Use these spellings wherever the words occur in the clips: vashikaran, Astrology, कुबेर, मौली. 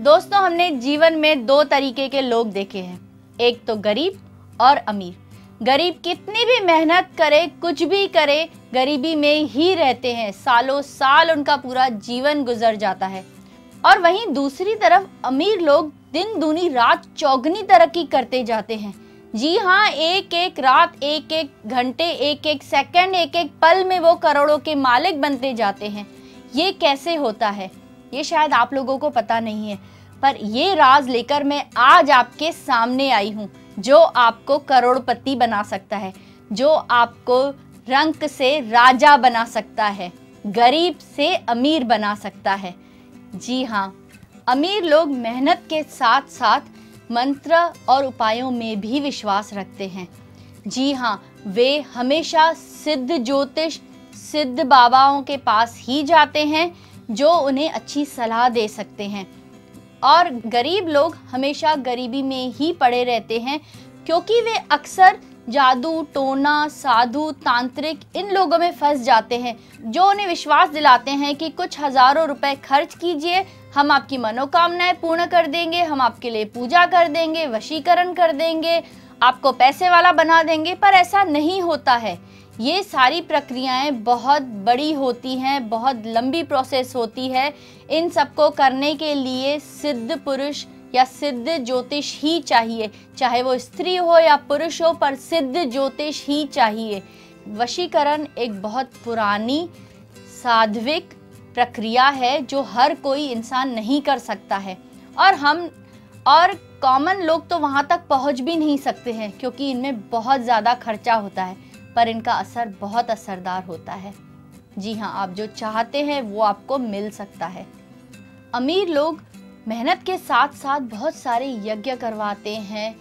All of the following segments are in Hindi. दोस्तों, हमने जीवन में दो तरीके के लोग देखे हैं, एक तो गरीब और अमीर। गरीब कितनी भी मेहनत करे, कुछ भी करे, गरीबी में ही रहते हैं, सालों साल उनका पूरा जीवन गुजर जाता है। और वहीं दूसरी तरफ अमीर लोग दिन दूनी रात चौगनी तरक्की करते जाते हैं। जी हाँ, एक एक रात, एक एक घंटे, एक एक सेकंड, एक एक पल में वो करोड़ों के मालिक बनते जाते हैं। ये कैसे होता है, ये शायद आप लोगों को पता नहीं है, पर ये राज लेकर मैं आज आपके सामने आई हूँ, जो आपको करोड़पति बना सकता है, जो आपको रंक से राजा बना सकता है, गरीब से अमीर बना सकता है। जी हाँ, अमीर लोग मेहनत के साथ साथ मंत्र और उपायों में भी विश्वास रखते हैं। जी हाँ, वे हमेशा सिद्ध ज्योतिष, सिद्ध बाबाओं के पास ही जाते हैं, जो उन्हें अच्छी सलाह दे सकते हैं। और गरीब लोग हमेशा गरीबी में ही पड़े रहते हैं, क्योंकि वे अक्सर जादू टोना, साधु, तांत्रिक, इन लोगों में फंस जाते हैं, जो उन्हें विश्वास दिलाते हैं कि कुछ हज़ारों रुपए खर्च कीजिए, हम आपकी मनोकामनाएं पूर्ण कर देंगे, हम आपके लिए पूजा कर देंगे, वशीकरण कर देंगे, आपको पैसे वाला बना देंगे। पर ऐसा नहीं होता है। ये सारी प्रक्रियाएं बहुत बड़ी होती हैं, बहुत लंबी प्रोसेस होती है। इन सबको करने के लिए सिद्ध पुरुष या सिद्ध ज्योतिष ही चाहिए, चाहे वो स्त्री हो या पुरुष हो, पर सिद्ध ज्योतिष ही चाहिए। वशीकरण एक बहुत पुरानी साध्विक प्रक्रिया है, जो हर कोई इंसान नहीं कर सकता है, और हम और कॉमन लोग तो वहाँ तक पहुँच भी नहीं सकते हैं, क्योंकि इनमें बहुत ज़्यादा खर्चा होता है। पर इनका असर बहुत असरदार होता है। जी हाँ, आप जो चाहते हैं वो आपको मिल सकता है। अमीर लोग मेहनत के साथ साथ बहुत सारे यज्ञ करवाते हैं,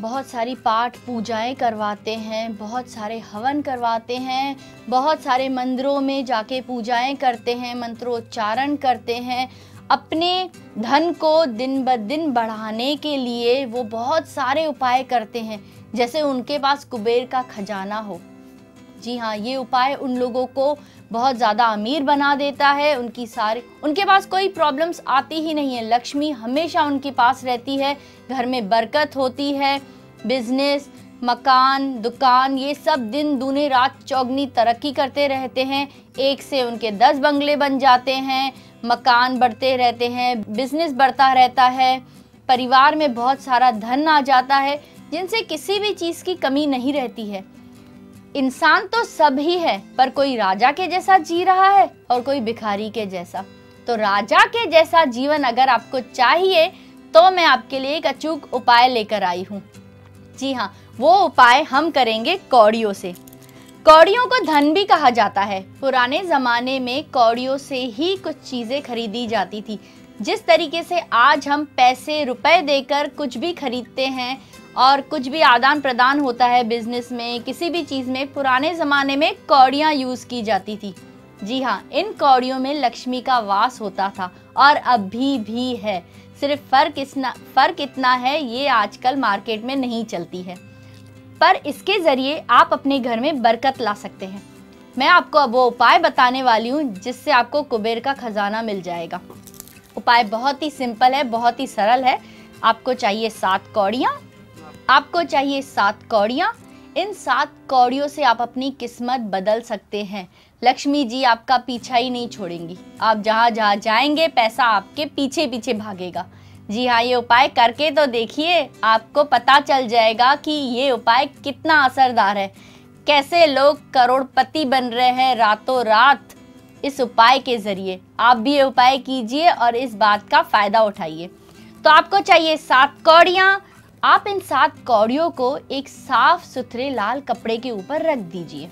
बहुत सारी पाठ पूजाएं करवाते हैं, बहुत सारे हवन करवाते हैं, बहुत सारे मंदिरों में जाके पूजाएं करते हैं, मंत्रोच्चारण करते हैं। अपने धन को दिन ब दिन बढ़ाने के लिए वो बहुत सारे उपाय करते हैं, जैसे उनके पास कुबेर का खजाना हो। जी हाँ, ये उपाय उन लोगों को बहुत ज़्यादा अमीर बना देता है। उनके पास कोई प्रॉब्लम्स आती ही नहीं है, लक्ष्मी हमेशा उनके पास रहती है, घर में बरकत होती है, बिजनेस, मकान, दुकान, ये सब दिन दूनी रात चौगनी तरक्की करते रहते हैं। एक से उनके 10 बंगले बन जाते हैं, मकान बढ़ते रहते हैं, बिजनेस बढ़ता रहता है, परिवार में बहुत सारा धन आ जाता है, जिनसे किसी भी चीज़ की कमी नहीं रहती है। इंसान तो सब ही है, पर कोई राजा के जैसा जी रहा है और कोई भिखारी के जैसा। तो राजा के जैसा जीवन अगर आपको चाहिए, तो मैं आपके लिए एक अचूक उपाय लेकर आई हूँ। जी हाँ, वो उपाय हम करेंगे कौड़ियों से। कौड़ियों को धन भी कहा जाता है। पुराने ज़माने में कौड़ियों से ही कुछ चीज़ें खरीदी जाती थी। जिस तरीके से आज हम पैसे रुपए देकर कुछ भी खरीदते हैं और कुछ भी आदान प्रदान होता है बिजनेस में, किसी भी चीज़ में, पुराने ज़माने में कौड़ियाँ यूज़ की जाती थी। जी हाँ, इन कौड़ियों में लक्ष्मी का वास होता था और अभी भी है। सिर्फ फर्क इतना है, ये आजकल मार्केट में नहीं चलती है। पर इसके ज़रिए आप अपने घर में बरकत ला सकते हैं। मैं आपको अब वो उपाय बताने वाली हूँ, जिससे आपको कुबेर का खजाना मिल जाएगा। उपाय बहुत ही सिंपल है, बहुत ही सरल है। आपको चाहिए 7 कौड़ियाँ। इन 7 कौड़ियों से आप अपनी किस्मत बदल सकते हैं। लक्ष्मी जी आपका पीछा ही नहीं छोड़ेंगी। आप जहाँ जहाँ जाएंगे, पैसा आपके पीछे पीछे भागेगा। जी हाँ, ये उपाय करके तो देखिए, आपको पता चल जाएगा कि ये उपाय कितना असरदार है, कैसे लोग करोड़पति बन रहे हैं रातों रात इस उपाय के ज़रिए। आप भी ये उपाय कीजिए और इस बात का फ़ायदा उठाइए। तो आपको चाहिए 7 कौड़ियाँ। आप इन 7 कौड़ियों को एक साफ सुथरे लाल कपड़े के ऊपर रख दीजिए।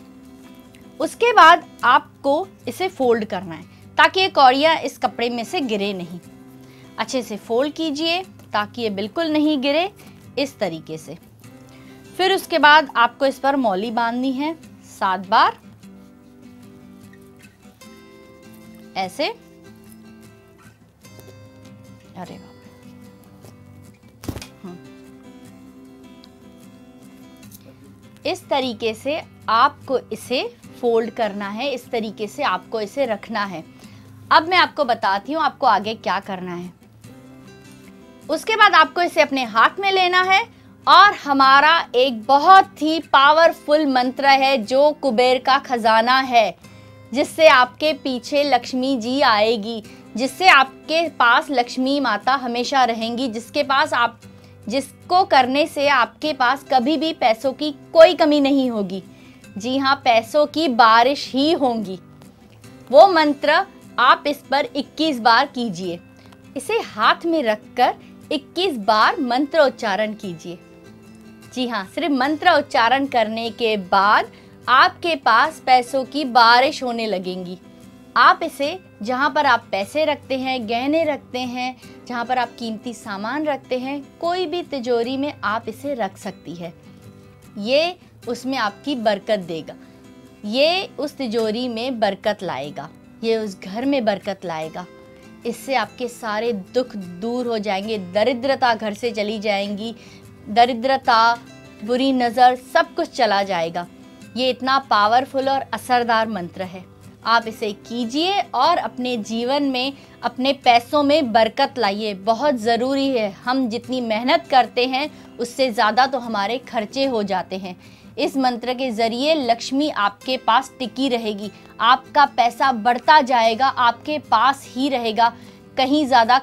उसके बाद आपको इसे फोल्ड करना है, ताकि ये कौड़ियाँ इस कपड़े में से गिरे नहीं। अच्छे से फोल्ड कीजिए, ताकि ये बिल्कुल नहीं गिरे, इस तरीके से। फिर उसके बाद आपको इस पर मौली बांधनी है 7 बार, ऐसे। अरे इस तरीके से आपको इसे फोल्ड करना है, इस तरीके से आपको इसे रखना है। अब मैं आपको बताती हूँ आपको आगे क्या करना है। उसके बाद आपको इसे अपने हाथ में लेना है और हमारा एक बहुत ही पावरफुल मंत्र है जो कुबेर का खजाना है, जिससे आपके पीछे लक्ष्मी जी आएगी, जिससे आपके पास लक्ष्मी माता हमेशा रहेंगी, जिसके पास आप जिसको करने से आपके पास कभी भी पैसों की कोई कमी नहीं होगी। जी हाँ, पैसों की बारिश ही होगी। वो मंत्र आप इस पर 21 बार कीजिए। इसे हाथ में रखकर 21 बार मंत्र उच्चारण कीजिए। जी हाँ, सिर्फ मंत्र उच्चारण करने के बाद आपके पास पैसों की बारिश होने लगेंगी। आप इसे जहाँ पर आप पैसे रखते हैं, गहने रखते हैं, जहाँ पर आप कीमती सामान रखते हैं, कोई भी तिजोरी में आप इसे रख सकती है। ये उसमें आपकी बरकत देगा, ये उस तिजोरी में बरकत लाएगा, ये उस घर में बरकत लाएगा। इससे आपके सारे दुख दूर हो जाएंगे, दरिद्रता घर से चली जाएंगी, दरिद्रता, बुरी नज़र, सब कुछ चला जाएगा। ये इतना पावरफुल और असरदार मंत्र है। आप इसे कीजिए और अपने जीवन में, अपने पैसों में बरकत लाइए। बहुत ज़रूरी है। हम जितनी मेहनत करते हैं उससे ज़्यादा तो हमारे खर्चे हो जाते हैं। इस मंत्र के ज़रिए लक्ष्मी आपके पास टिकी रहेगी, आपका पैसा बढ़ता जाएगा, आपके पास ही रहेगा, कहीं ज़्यादा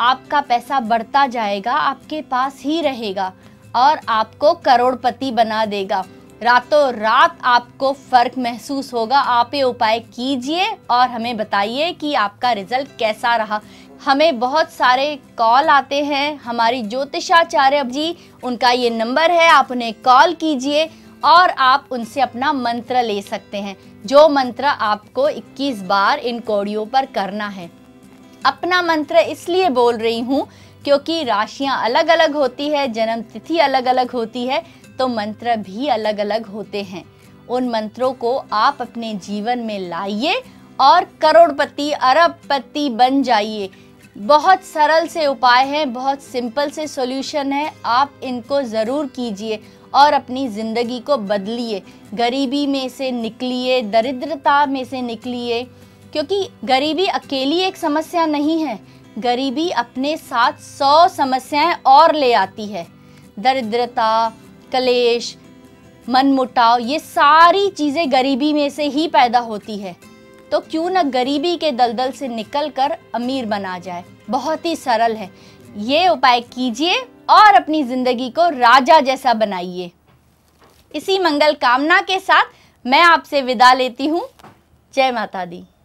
आपका पैसा बढ़ता जाएगा, आपके पास ही रहेगा और आपको करोड़पति बना देगा। रातों रात आपको फ़र्क महसूस होगा। आप ये उपाय कीजिए और हमें बताइए कि आपका रिज़ल्ट कैसा रहा। हमें बहुत सारे कॉल आते हैं, हमारी ज्योतिषाचार्य जी, उनका ये नंबर है, आप उन्हें कॉल कीजिए और आप उनसे अपना मंत्र ले सकते हैं, जो मंत्र आपको 21 बार इन कौड़ियों पर करना है। अपना मंत्र इसलिए बोल रही हूँ क्योंकि राशियाँ अलग अलग होती है, जन्म तिथि अलग अलग होती है, तो मंत्र भी अलग अलग होते हैं। उन मंत्रों को आप अपने जीवन में लाइए और करोड़पति, अरबपति बन जाइए। बहुत सरल से उपाय हैं, बहुत सिंपल से सॉल्यूशन है। आप इनको ज़रूर कीजिए और अपनी ज़िंदगी को बदलिए, गरीबी में से निकलिए, दरिद्रता में से निकलिए। क्योंकि गरीबी अकेली एक समस्या नहीं है, गरीबी अपने साथ 100 समस्याएं और ले आती है। दरिद्रता, कलेश, मनमुटाव, ये सारी चीज़ें गरीबी में से ही पैदा होती है। तो क्यों ना गरीबी के दलदल से निकलकर अमीर बना जाए। बहुत ही सरल है। ये उपाय कीजिए और अपनी ज़िंदगी को राजा जैसा बनाइए। इसी मंगल कामना के साथ मैं आपसे विदा लेती हूँ। जय माता दी।